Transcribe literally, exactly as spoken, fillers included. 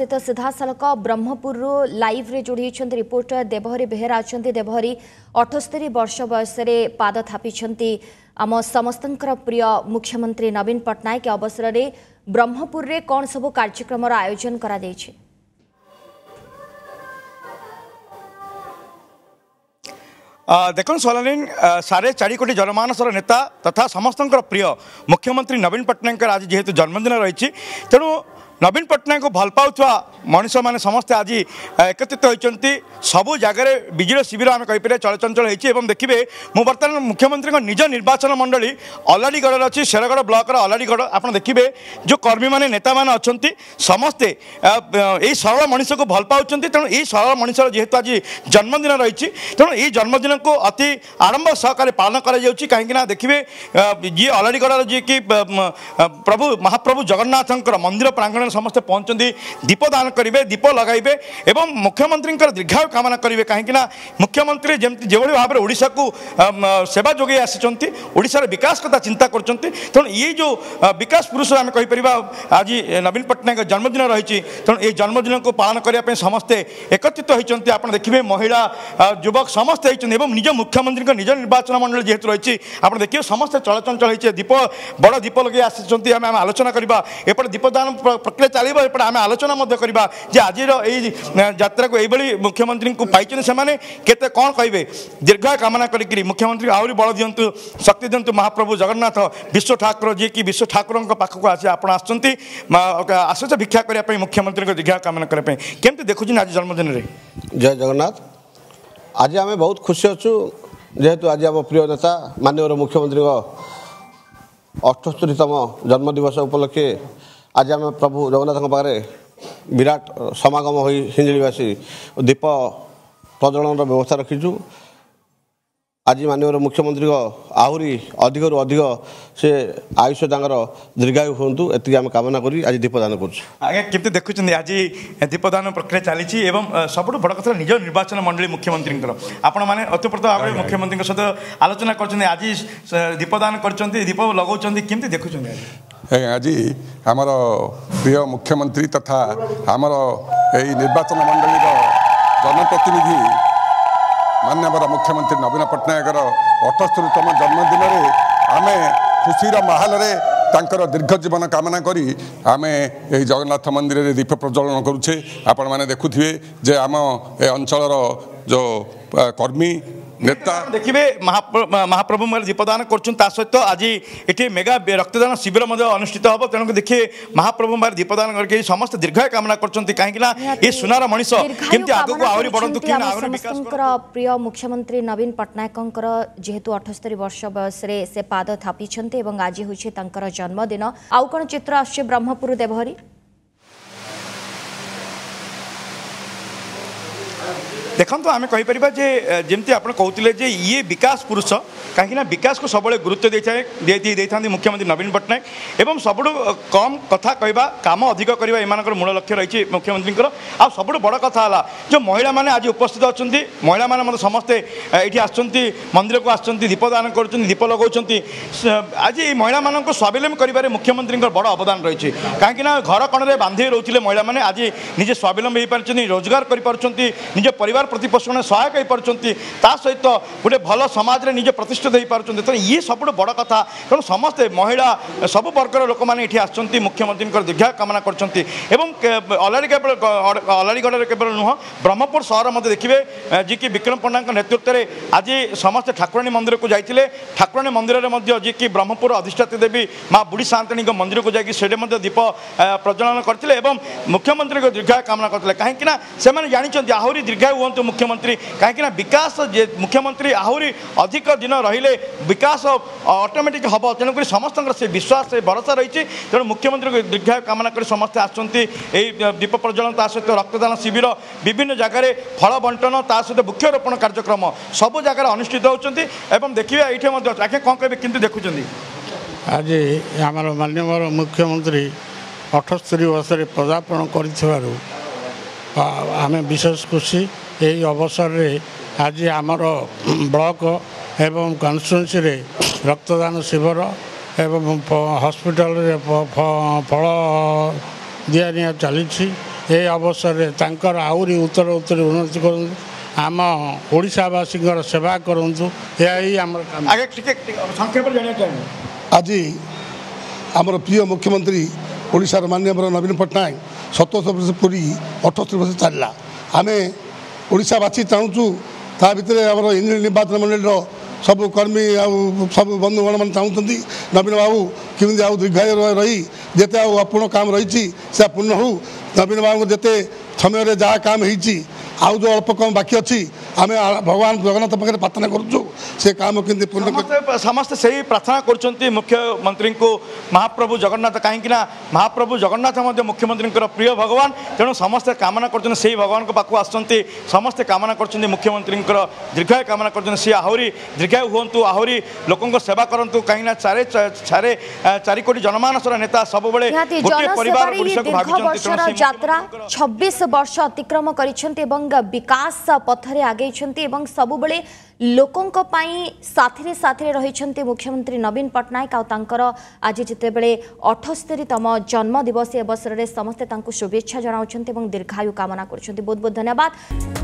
सहित सीधा सालख ब्रह्मपुर लाइव रे जोड़ी रिपोर्टर देवहरि बेहरा। अच्छा देवहरि अठस्तरी वर्ष बयस पाद थापी आम समस्त प्रिय मुख्यमंत्री नवीन पटनायक अवसर में ब्रह्मपुर रे कौन सब कार्यक्रम आयोजन करा कर देखो सोलालीन साढ़े चार कोटी जनमानसर नेता तथा समस्त प्रिय मुख्यमंत्री नवीन पटनायक आज जेहेतु जन्मदिन रही तेणु नवीन पटनायक भल पाउवा मनुष्य मैंने समस्ते आज एकत्रित होती सबू जगार विजय शिविर आम कहीपर चलचंचल होती है। देखिए मु बर्तमान मुख्यमंत्री निज निर्वाचन मंडली अलाडीगढ़ अच्छी शेरगढ़ ब्लकर अलाडीगढ़ आप देखिए जो कर्मी मैंने नेता मैंने अच्छा समस्ते यही सरल मनीष को भल पाँच तेणु यही सरल मनीषर जेहेतु आज जन्मदिन रही तेणु यही जन्मदिन को अति आरंभ सहकार पालन करा। देखिए जी अलाडीगढ़ जी कि प्रभु महाप्रभु जगन्नाथ मंदिर प्रांगण समस्ते पहुंचती दीप दान करेंगे दीप लगाइबे एवं मुख्यमंत्री दीर्घायु कामना करेंगे कहीं मुख्यमंत्री जमती जो भाव ओडिशा को सेवा जोगे आसी ओडिशार विकास कथा चिंता करते तेणु ये जो विकास पुरुष आम कहीपर आज नवीन पटनायक जन्मदिन रही तेणु ये जन्मदिन को पालन करने समस्ते एकत्रित होती आप देखिए महिला युवक समस्ते एवं निज मुख्यमंत्री निज निर्वाचन मंडल जेहेतु रही आप देखिए समस्ते चलचंचल होती है दीप बड़ दीप लगे आसी आम आलोचना करवा एपटे दीपदान प्रक्रिया चलिए एपटे आम आलोचना करवा जे आज यात्रा को यही मुख्यमंत्री को पाई से केते कौन कहे दीर्घ कामना करी मुख्यमंत्री आहरी बल दिंतु शक्ति दिंतु महाप्रभु जगन्नाथ विश्व ठाकुर जी कि विश्व ठाकुर पाखक आज आप आशीष भिक्षा करने मुख्यमंत्री को दीर्घ कामना करने केमती देखुं आज जन्मदिन में। जय जगन्नाथ। आज आम बहुत खुशी अच्छु जेहेतु आज आम प्रिय नेता माननीय मुख्यमंत्री अठस्तरीतम जन्मदिवस उपलक्षे आज आम प्रभु जगन्नाथ पाखे विराट समागम हो हिंजिलीवासी दीप प्रज्वलन व्यवस्था रखीचु। आज माननीय मुख्यमंत्री आहरी अधिक रु अधिक से आयुष तर दीर्घायु हूँ ये आम कामना करी आज दीपदान करते देखुं आज दीपदान प्रक्रिया चली सब बड़ कथा निज निर्वाचन मंडली मुख्यमंत्री आपण मैंने अत्यप्रत भाव में मुख्यमंत्री सहित आलोचना कर आज दीपदान कर दीप लगौं केमती देखुं आज आमर प्रिय मुख्यमंत्री तथा आमर यही निर्वाचन मंडली जनप्रतिनिधि माननीय मुख्यमंत्री नवीन पटनायक अठस्तरीतम जन्मदिन में आम खुशीर माहौल रे तांकर दीर्घ जीवन कामना करी आम यही जगन्नाथ मंदिर रे दीप प्रज्वलन करुचे। आपण मैंने देखुथिबे जे आम ए अंचलर जो कर्मी नेता देखिए महाप्रभु मैं दीपदान कर सहित आज ये मेगा रक्तदान शिविर अनुष्ठित हम तेणु देखिए महाप्रभु मैं दीपदान करके समस्त दीर्घ कामना कर सुनार मनीष प्रिय मुख्यमंत्री नवीन पटनायक जेहेतु अठस्तरी वर्ष बयस से पाद थापी आज हूँ जन्मदिन आउ कौन चित्र आस ब्रह्मपुर देवहरि देखो तो आम कहीपर जे जमी आप कहते जे ये विकास पुरुष कहीं विकास को सब गुरुत्व देता मुख्यमंत्री नवीन पटनायक एवं सबुठ कम कथा कहवा काम अधिक करवा एम मूल लक्ष्य रही मुख्यमंत्री आ सब बड़ कथा है जो महिला मैंने आज उपस्थित अच्छा महिला मैंने समस्ते ये आसुँच मंदिर को आसुँच दीपदान कर दीप लगौं आज ये महिला मान स्वावलम्बी कर मुख्यमंत्री बड़ अवदान रही कहीं घर कणरे बांधे रोते महिला मैंने आज निजे स्वावलम्बी हो रोजगार कर प्रतिपोषण सहायक हो पार्टी सहित गोटे भल समाज में निजे प्रतिष्ठित हो पार्टी तेनाली ये सब बड़ कथा तेणु समस्ते महिला सब वर्गर लोक मैंने ये मुख्यमंत्री दीर्घ कामना करलाड़ी केवल अलाड़ीगढ़ केवल नुह ब्रह्मपुर सहर मत देखिए जी कि विक्रम पंडा नेतृत्व में आज समस्ते ठाकुराणी मंदिर को जाते ठाकुराणी मंदिर में जी कि ब्रह्मपुर अधिष्ठात्री देवी माँ बुढ़ी सान्ताणी मंदिर को जाकि दीप प्रज्वलन करते मुख्यमंत्री को दीर्घ कामना करते कहीं जानते आहरी दीर्घायु तो मुख्यमंत्री कहीं विकास मुख्यमंत्री आहरी अधिक दिन रहिले विकास ऑटोमेटिक हम तेणुक समस्त से विश्वास से भरोसा रही तेणु मुख्यमंत्री को दीर्घ कामना कर समस्ते आसुँच दीप प्रज्वलन सहित रक्तदान शिविर विभिन्न जगह फल बंटन सहित वृक्षारोपण कार्यक्रम सब जगह अनुष्ठित होती एवं देखिए ये आगे कौन कहे कि देखुं आज आम माननीय मुख्यमंत्री अठस्तरी वर्ष पदार्पण कर आम विशेष खुशी यही अवसर में आज आमर ब्लॉक एवं कन्स्टिट्युएंसी रे रक्तदान शिविर एवं हॉस्पिटल रे फल दिया चली ये अवसर में तांकर आहरी उत्तर उत्तर उन्नति करूँ आम ओडावासी सेवा करूँ आज आमर प्रिय मुख्यमंत्री ओडार माननीय नवीन पटनायक सतोष वर्ष पूरी अठस्तर वर्ष चलला आमे ओडावासी चाहूँ ता भितर आम इंजीनियर निर्वाचन मंडल सब कर्मी सब बंधुगण मैंने चाहते नवीन बाबू किमी आज दीर्घायु रही जिते आपूर्ण काम रही पूर्ण हो नवीन बाबू जिते समय जहाँ काम होती आउ जो अल्प कम बाकी अच्छी आम भगवान जगन्नाथ पाखे प्रार्थना करुचु से काम के पूर्ण समस्ते से ही प्रार्थना कर मुख्यमंत्री को महाप्रभु जगन्नाथ कहीं महाप्रभु जगन्नाथ मुख्यमंत्री प्रिय भगवान तेणु समस्ते कामना कर भगवान पाक आसते समस्ते कामना कर मुख्यमंत्री दीर्घायु कामना कर आहरी दीर्घायु हूँ आहरी लोकों सेवा करूँ कहीं चारे चार चार कोटी जनमानस नेता सब छब्बीस वर्ष अतिक्रम कर विकास पथरे आगे एवं सबुबले लोकों को पाई साथी साथी रही मुख्यमंत्री नवीन पटनायक आउतांकर आज जितेबले अठस्तरीतम जन्मदिवस अवसर में समस्ते शुभेच्छा जनाउछन्ते एवं दीर्घायु कामना करछन्ते। बहुत बहुत धन्यवाद।